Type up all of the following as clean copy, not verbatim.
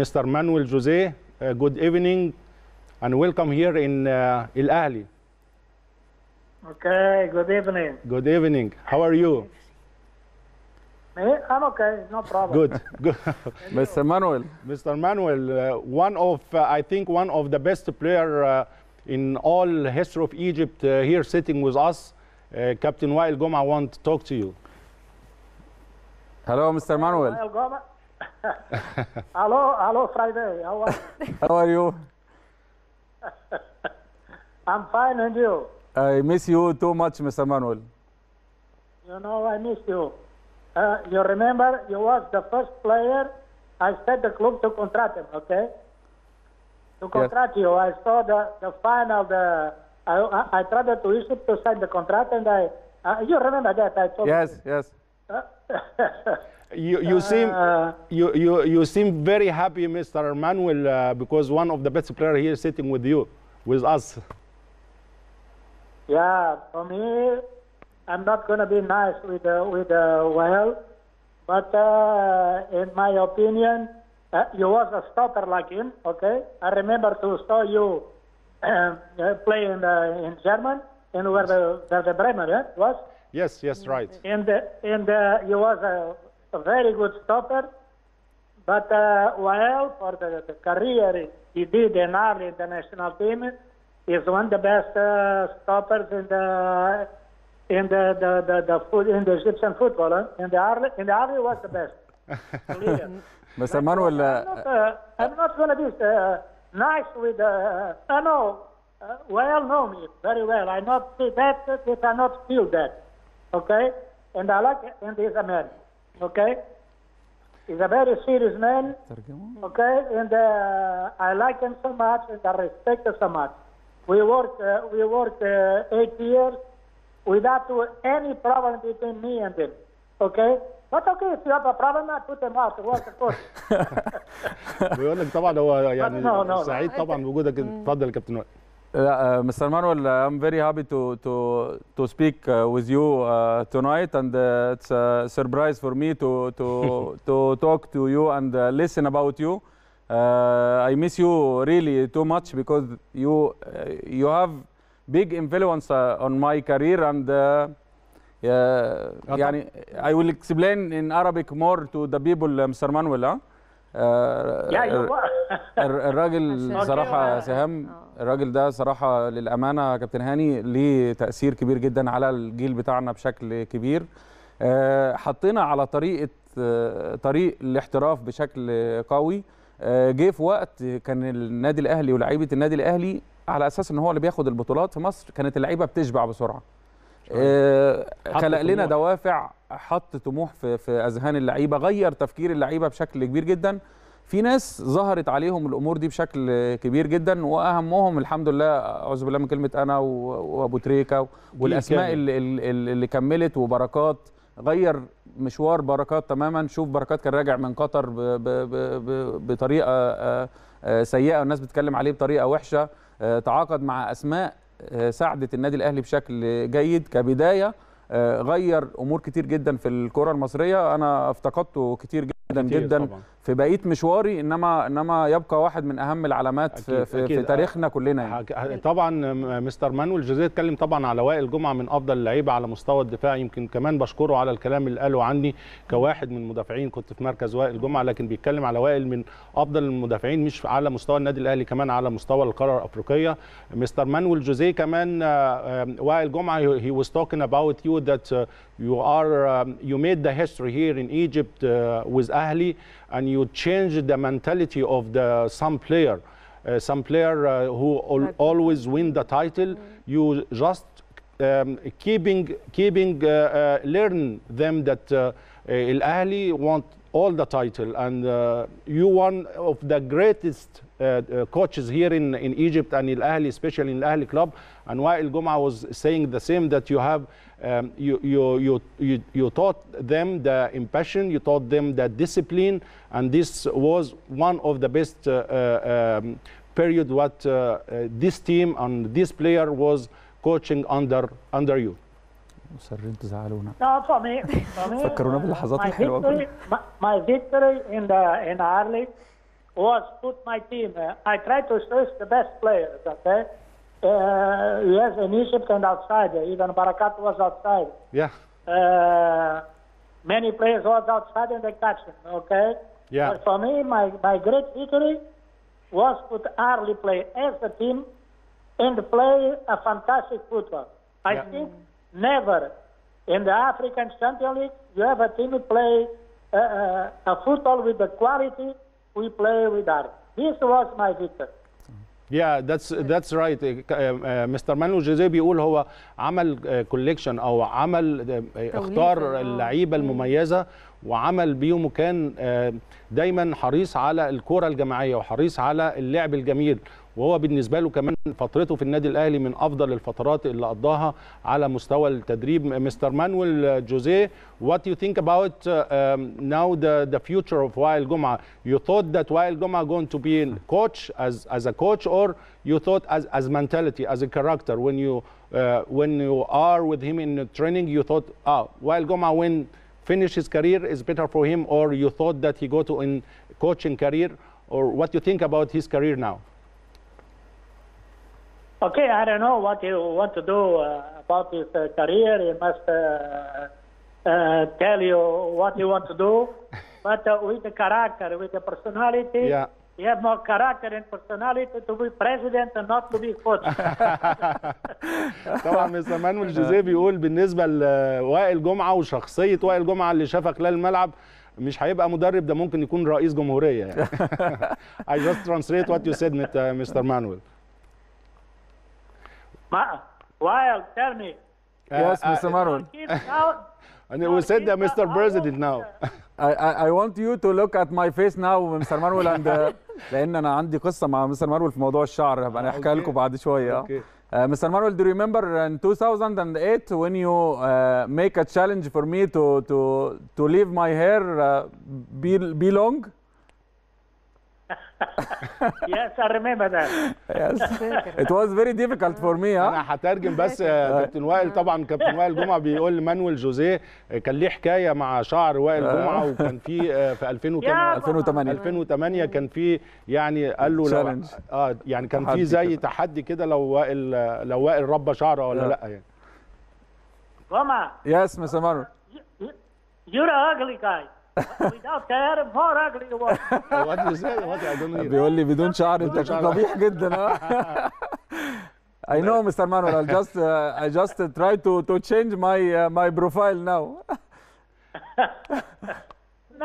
Mr. Manuel Jose, good evening and welcome here in Al Ahly. Okay, good evening. Good evening. How are you? I'm okay, no problem. Good, good. Mr. Manuel. Mr. Manuel, one of, I think, one of the best player in all history of Egypt here sitting with us. Captain Wael Goma want to talk to you. Hello, Mr. Manuel. Wael Goma. Hello, hello, Friday. How are you? How are you? I'm fine, and you? I miss you too much, Mr. Manuel. You know, I miss you. You remember, you was the first player I set the club to contract him, okay? To contract you, I saw the final, I tried to Egypt to sign the contract, and you remember that? I told yes. You seem very happy, Mr. Manuel, because one of the best players here sitting with you, with us. Yeah, for me, I'm not going to be nice with Wael, but in my opinion, you was a stopper like him. Okay, I remember to saw you play in German, and where the Bremen was. Yes, yes, right. And you was a very good stopper, but Wael, for the career he did in the national team, is one of the best stoppers in the Egyptian football. In the Army was the best. Mr. Manuel, I'm not going to be nice with. I know Wael know me very well. I not see that, but I not feel that. Okay, and I like it, and he's a man. Okay, he's a very serious man. Okay, and I like him so much, and I respect him so much. We worked 8 years without any problem between me and him. Okay, but okay, if you have a problem, I put him out. Work of course. بيقول لك طبعا هو يعني سعيد طبعا بوجودك. اتفضل كابتن وائل. Mr. Manuel, I'm very happy to speak with you tonight, and it's a surprise for me to talk to you and listen about you. I miss you really too much, because you have big influence on my career, and I will explain in Arabic more to the people, Mr. Manuel. الراجل صراحة سهم الراجل ده صراحة للأمانة كابتن هاني ليه تأثير كبير جدا على الجيل بتاعنا بشكل كبير. حطينا على طريق الاحتراف بشكل قوي. جه في وقت كان النادي الأهلي ولاعيبة النادي الأهلي على أساس إن هو اللي بياخد البطولات في مصر كانت اللعيبة بتشبع بسرعة. خلق لنا دوافع، حط طموح في أذهان اللعيبة، غير تفكير اللعيبة بشكل كبير جدا. في ناس ظهرت عليهم الأمور دي بشكل كبير جدا، وأهمهم الحمد لله أعوذ بالله من كلمة أنا وأبو تريكة والأسماء اللي كملت وبركات. غير مشوار بركات تماما. شوف بركات كان راجع من قطر بطريقة سيئة والناس بتتكلم عليه بطريقة وحشة. تعاقد مع أسماء ساعدت النادي الأهلي بشكل جيد كبداية. غير أمور كتير جدا في الكرة المصرية. أنا افتقدته كتير جدا جدا في بقية مشواري، إنما يبقى واحد من أهم العلامات في تاريخنا كلنا يعني. طبعا مستر مانويل جوزيه اتكلم طبعا على وائل جمعة من أفضل اللعيبة على مستوى الدفاع. يمكن كمان بشكره على الكلام اللي قاله عني كواحد من المدافعين كنت في مركز وائل جمعة، لكن بيتكلم على وائل من أفضل المدافعين مش على مستوى النادي الأهلي، كمان على مستوى القارة الأفريقية. مستر مانويل جوزيه كمان وائل جمعة he was talking about you that you made the history here in Egypt with Ahli, and you changed the mentality of some player who always win the title. You just keeping learn them that Al Ahli want all the title, and you one of the greatest coaches here in Egypt and Al Ahli, especially in Al Ahli club. And Wael Goma was saying the same, that you have you taught them the impassion, you taught them the discipline, and this was one of the best period what this team and this player was coaching under you. مصرين تزعلونا. طبيعي طبيعي. فكرونا باللحظات الحلوة. My victory in Ireland was put my team. I tried to search the best players, okay? Yes, in Egypt and outside. Even Barakat was outside. Yeah. Many players was outside and they catch him, okay? Yeah. But for me, my great victory was put early play as a team and play a fantastic football. I think never in the African Champions League you have a team play a football with the quality we play with Ireland. This was my victory. Yeah, that's right. Mr. Manuel Jose بيقول هو عمل كوليكشن او عمل اختار اللعيبه المميزه وعمل بيهم، وكان دايما حريص على الكره الجماعيه وحريص على اللعب الجميل، وهو بالنسبه له كمان فترته في النادي الاهلي من افضل الفترات اللي قضاها على مستوى التدريب. Mr. Manuel Jose, what do you think about now the future of Wael Goma? You thought that Wael Goma going to be in coach as a coach, or you thought as mentality, as a character? When you are with him in training, you thought, Wael Goma when finish his career is better for him, or you thought that he go to in coaching career, or what do you think about his career now? Okay, I don't know what you want to do about his career. He must tell you what you want to do. But with the character, with the personality, you have more character and personality to be president and not to be coach. طبعا مستر مانويل جوزيه بيقول بالنسبه لوائل جمعه وشخصيه وائل جمعه اللي شافها خلال الملعب مش هيبقى مدرب، ده ممكن يكون رئيس جمهوريه يعني. I just translate what you said, Mr. Manuel. Wael, tell me. Yes, Mr. Manuel. And we said that Mr. President now. I want you to look at my face now, Mr. Manuel, and لأن أنا عندي قصة مع Mr. Manuel في موضوع الشعر، هبقى أنا أحكيها لكم بعد شوية. Mr. Manuel, do you remember in 2008 when you make a challenge for me to leave my hair be long? Yes, I remember that. Yes. It was very difficult for me. أنا هترجم بس كابتن وائل. طبعا كابتن وائل جمعة بيقول لمانويل جوزيه كان ليه حكاية مع شعر وائل جمعة، وكان في 2008 كان في يعني قال له لو يعني كان في زي تحدي كده لو وائل ربى شعره ولا لا يعني. جمعة. Yes, Mr. Manuel. You're an ugly guy. Without hair, more ugly you was. What do you say? What I don't hear. بيقول لي بدون شعر أنت كنت قبيح جدا. I know, Mr. Manuel. I just try to change my profile now.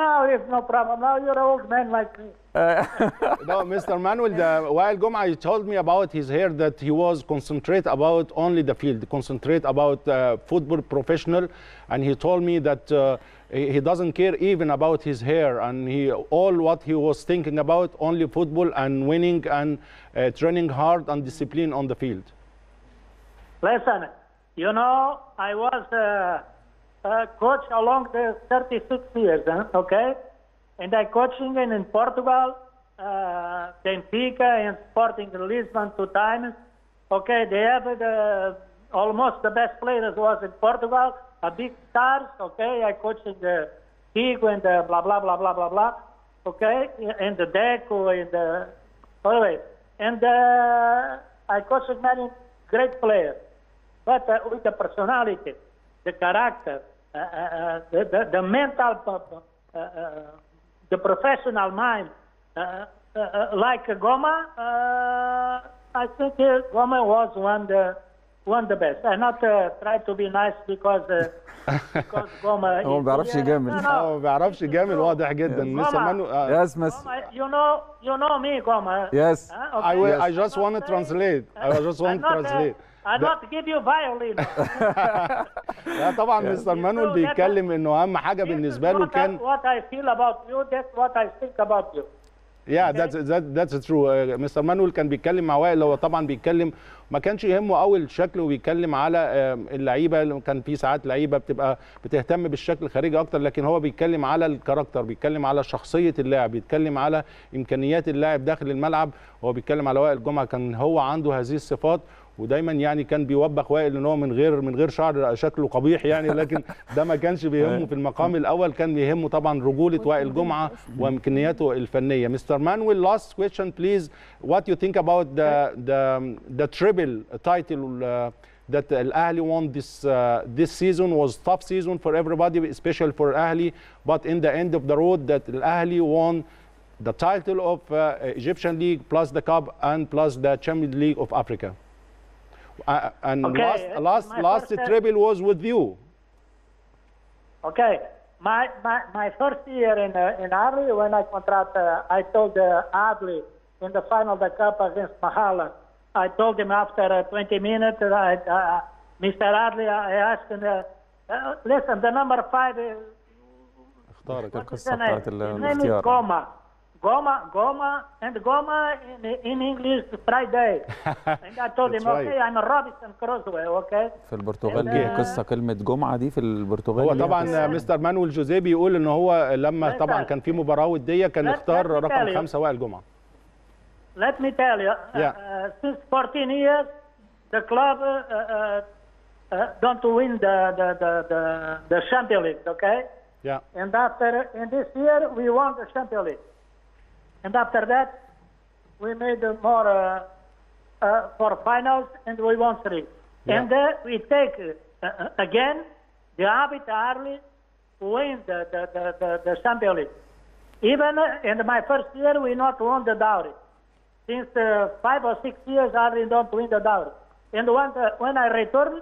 Now it's no problem. Now you're an old man like me. No, Mr. Manuel, Wael Goma, he told me about his hair that he was concentrate about only the field, concentrate about football professional, and he told me that he doesn't care even about his hair, and all what he was thinking about only football and winning and training hard and discipline on the field. Listen, you know, I was coach along the 36 years, okay? And I coaching in Portugal, Benfica and Sporting Lisbon 2 times. Okay, they have almost the best players was in Portugal, a big stars, okay? I coaching the Figo and the blah, blah, blah, blah, blah, blah, okay? And the Deco and the... Anyway, and I coached many great players, but with the personality, the character, the mental, the professional mind, like Goma, I think Goma was one the best. I not try to be nice because Goma. هو ما بيعرفش يجامل. هو ما بيعرفش يجامل، واضح جدا. You know me, Goma. Yes. I just want to translate. I don't give you violin. طبعا مستر مانويل بيتكلم انه اهم حاجه بالنسبه له كان what I feel about you, that's what I think about you. Yeah, that's true. Mr. Manuel كان بيتكلم مع وائل، هو طبعا بيتكلم ما كانش يهمه قوي الشكل، وبيتكلم على اللعيبه، كان في ساعات لعيبه بتبقى بتهتم بالشكل الخارجي اكتر، لكن هو بيتكلم على الكاركتر، بيتكلم على شخصيه اللاعب، بيتكلم على امكانيات اللاعب داخل الملعب. هو بيتكلم على وائل جمعه كان هو عنده هذه الصفات، ودايما يعني كان بيوبخ وائل ان هو من غير شعر شكله قبيح يعني، لكن ده ما كانش بيهمه في المقام الاول، كان بيهمه طبعا رجوله وائل جمعه وامكانياته الفنيه. مستر مانويل last question please, what you think about the triple title that Al-Ahli won this season? Was tough season for everybody, especially for Ahli, but in the end of the road that Al-Ahli won the title of Egyptian League plus the Cup and plus the Champions League of Africa. And okay, last treble was with you. Okay, my first year in Adli, when I I told Adli in the final of the cup against Mahala, I told him after 20 minutes, Mr. Adli, I asked him, listen, the number 5 is his name is Goma. Goma in English Friday. And I told him, okay, I'm Robinson Croswell, okay. في البرتغال دي قصه كلمه جمعه دي في البرتغال. هو طبعا مستر مانويل جوزيه بيقول ان هو لما طبعا كان في مباراه وديه كان اختار رقم 5 وائل جمعه. Let me tell you, since 14 years the club don't win the Champions League, okay? Yeah. And this year we won the Champions League. And after that, we made more for finals, and we won 3. Yeah. And we take again the habit early to win the Champions League. Even in my first year, we not won the dowry. Since 5 or 6 years, early don't win the dowry. And when I returned,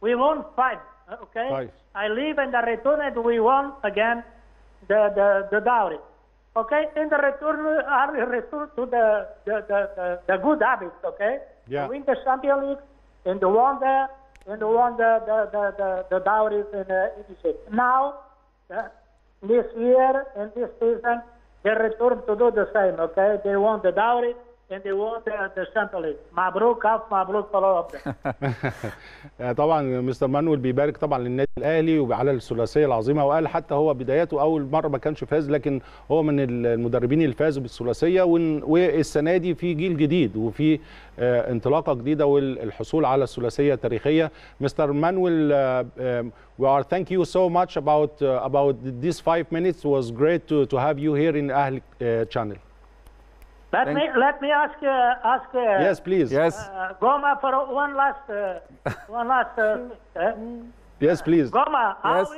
we won 5. Okay, 5. I leave and I return, and we won again the dowry. Okay, and the return to the good habits, okay? Yeah. Win the Champions League and won the dowries in Egypt. Now, this year and this season, they return to do the same, okay? They won the dowry and they won the Champions League. مبروك مبروك for all of them. طبعا مستر مانويل بيبارك طبعا للنادي الاهلي وعلى الثلاثيه العظيمه، وقال حتى هو بداياته اول مره ما كانش فاز، لكن هو من المدربين اللي فازوا بالثلاثيه، والسنه دي في جيل جديد وفي انطلاقه جديده والحصول على الثلاثيه التاريخيه. مستر مانويل we are thank you so much about these 5 minutes. It was great to have you here in Ahli channel. Let me ask. Yes, please. Yes. Goma for one last. Yes, please. Goma, yes.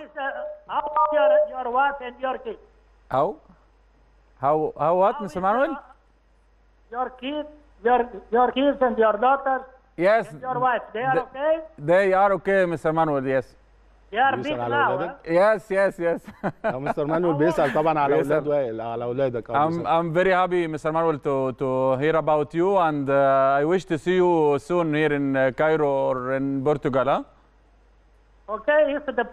How is your wife and your kids? How what, Mr. Manuel? Your kids and your daughters. Yes. And your wife, they are okay. They are okay, Mr. Manuel. Yes. بيسأل على أولادك؟ Yes, yes, yes. مستر مانويل بيسأل طبعا على أولاد وائل، على أولادك. I'm very happy, Mr. Manuel, to hear about you, and I wish to see you soon here in Cairo or in Portugal. Huh? Okay, if the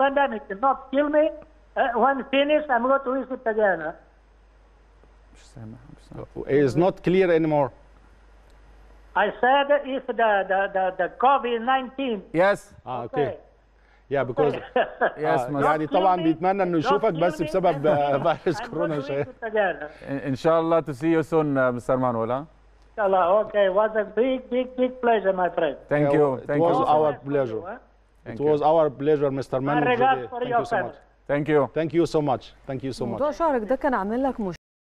pandemic did not kill me, when finished, I'm going to visit again. It's not clear anymore. I said if the COVID-19. Yes. Okay. Yeah, because يعني طبعا بيتمنى انه يشوفك بس بسبب فيروس كورونا شيء. ان شاء الله to see you soon, Mr. Manuel. ان شاء الله. Okay, it was a big pleasure, my friend. Thank you. It was our pleasure. It was our pleasure, Mr. Manuel. Thank you so much. Thank you so much. موضوع شعرك ده كان عامل لك مشكلة.